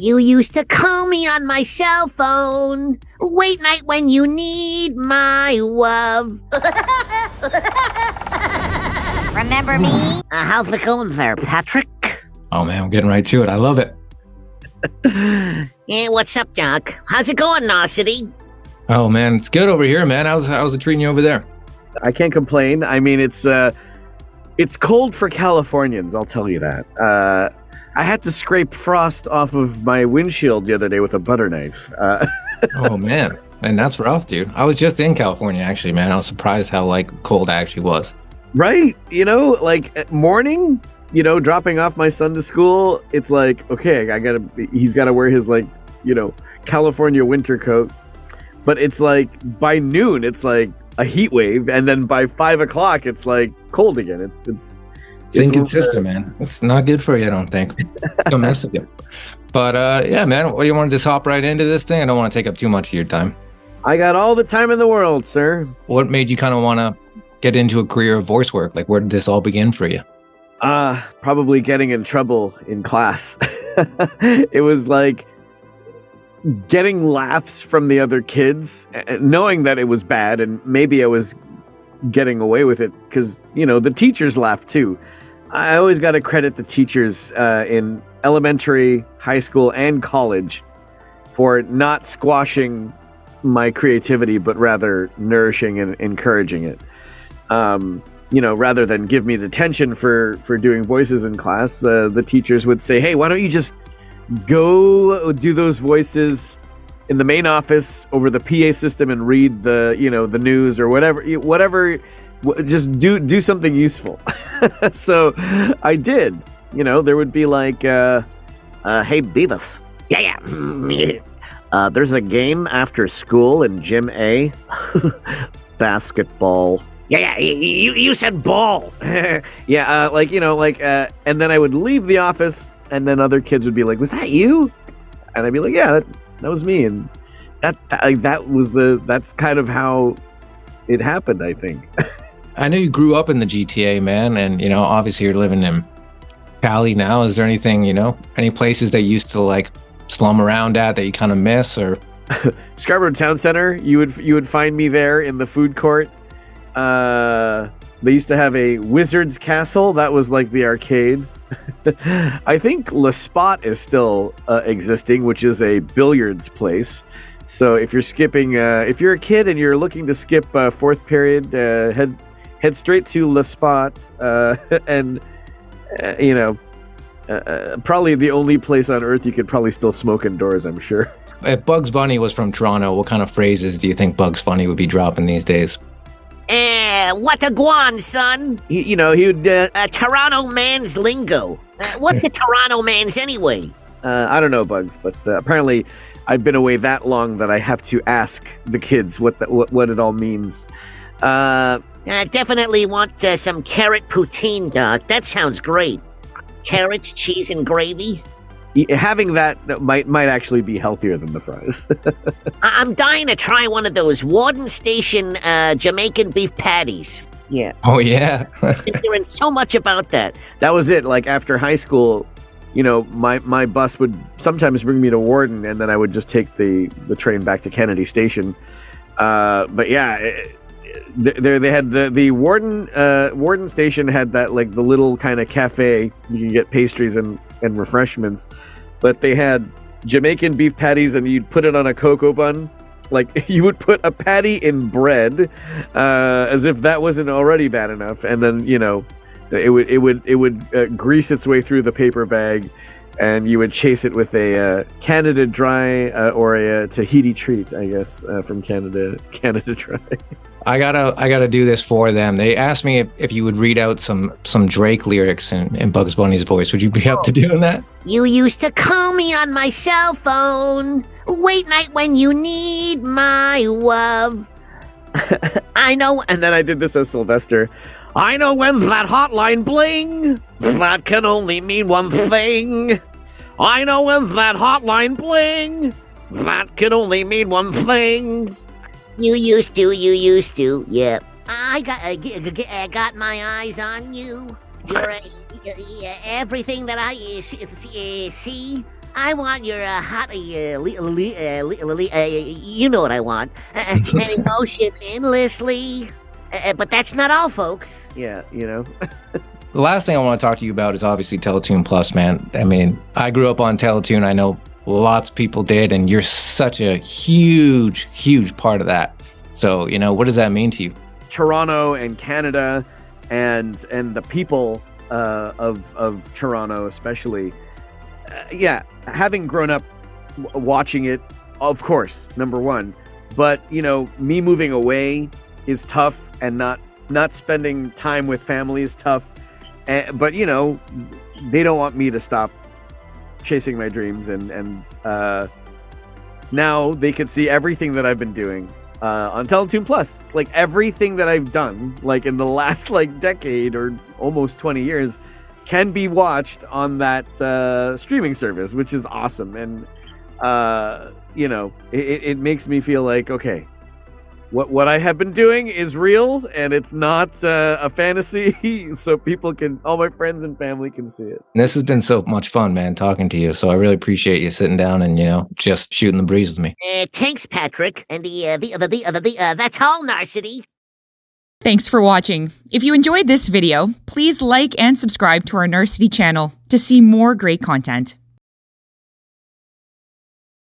You used to call me on my cell phone, late night when you need my love. Remember me? How's it going there, Patrick? Oh man, I'm getting right to it. I love it. Hey, what's up, Doc? How's it going, Narcity? Oh man, it's good over here, man. How's it treating you over there? I can't complain. I mean, it's cold for Californians, I'll tell you that. I had to scrape frost off of my windshield the other day with a butter knife. Oh man, and that's rough, dude. I was just in California, actually, man. I was surprised how like cold I actually was. Right, you know, like at morning, you know, dropping off my son to school, it's like, okay, he's gotta wear his like, you know, California winter coat. But it's like by noon, it's like a heat wave, and then by 5 o'clock, it's like cold again. It's inconsistent, man. It's not good for you, I don't think. Don't mess with you. But yeah, man, well, you want to just hop right into this thing? I don't want to take up too much of your time. I got all the time in the world, sir. What made you kind of want to get into a career of voice work? Like, where did this all begin for you? Probably getting in trouble in class. It was like getting laughs from the other kids, knowing that it was bad, and maybe I was getting away with it because, you know, the teachers laughed too. I always got to credit the teachers in elementary, high school, and college for not squashing my creativity, but rather nourishing and encouraging it. You know, rather than give me detention for doing voices in class, the teachers would say, hey, why don't you just go do those voices in the main office over the PA system and read the, you know, the news or whatever, just do something useful. So I did, you know, there would be like, hey Beavis. Yeah. There's a game after school in Gym A. Basketball. Yeah, you said ball. Yeah, like, you know, like, and then I would leave the office and then other kids would be like, was that you? And I'd be like, yeah, that was me. And that's kind of how it happened, I think. I know you grew up in the GTA, man. And, you know, obviously you're living in Cali now. Is there anything, you know, any places that you used to like slum around at that you kind of miss or? Scarborough Town Center. You would find me there in the food court. They used to have a Wizard's Castle. That was like the arcade. I think La Spot is still existing, which is a billiards place. So if you're skipping, if you're a kid and you're looking to skip fourth period, head straight to La Spot, and you know, probably the only place on earth you could probably still smoke indoors, I'm sure. If Bugs Bunny was from Toronto, what kind of phrases do you think Bugs Bunny would be dropping these days? What a guan, son. You know, he would... Toronto man's lingo. What's a Toronto man's anyway? I don't know, Bugs, but apparently I've been away that long that I have to ask the kids what it all means. I definitely want some carrot poutine, Doc. That sounds great. Carrots, cheese, and gravy? Having that might actually be healthier than the fries. I'm dying to try one of those Warden Station Jamaican beef patties. Yeah. Oh, yeah. I've been hearing so much about that. That was it. Like, after high school, you know, my bus would sometimes bring me to Warden, and then I would just take the train back to Kennedy Station. But, yeah, they had the Warden Station had that, like, the little kind of cafe. You can get pastries and refreshments, but they had Jamaican beef patties, and you'd put it on a cocoa bun. Like, you would put a patty in bread, as if that wasn't already bad enough, and then, you know, it would grease its way through the paper bag, and you would chase it with a Canada Dry or a Tahiti Treat, I guess, from Canada Dry. I gotta do this for them. They asked me if you would read out some Drake lyrics in Bugs Bunny's voice. Would you be up to doing that? You used to call me on my cell phone, late night when you need my love. I know. And then I did this as Sylvester. I know when that hotline bling, that can only mean one thing. I know when that hotline bling, that can only mean one thing. You used to, yeah. I got my eyes on you. You're everything that I see. I want your hot, you know what I want. An emotion endlessly. But that's not all, folks. Yeah, you know. The last thing I want to talk to you about is obviously Teletoon Plus, man. I mean, I grew up on Teletoon. I know lots of people did, and you're such a huge, huge part of that. So, you know, what does that mean to you? Toronto and Canada and the people of Toronto especially. Yeah, having grown up watching it, of course, number one. But, you know, me moving away is tough, and not spending time with family is tough. But, you know, they don't want me to stop chasing my dreams. And now they can see everything that I've been doing on Teletoon Plus. Like, everything that I've done, like, in the last, like, decade or almost 20 years can be watched on that streaming service, which is awesome. And, you know, it makes me feel like, okay, what I have been doing is real, and it's not a fantasy, so people can, all my friends and family can see it. This has been so much fun, man, talking to you. So I really appreciate you sitting down and, you know, just shooting the breeze with me. Thanks, Patrick. And that's all, Narcity. Thanks for watching. If you enjoyed this video, please like and subscribe to our Narcity channel to see more great content.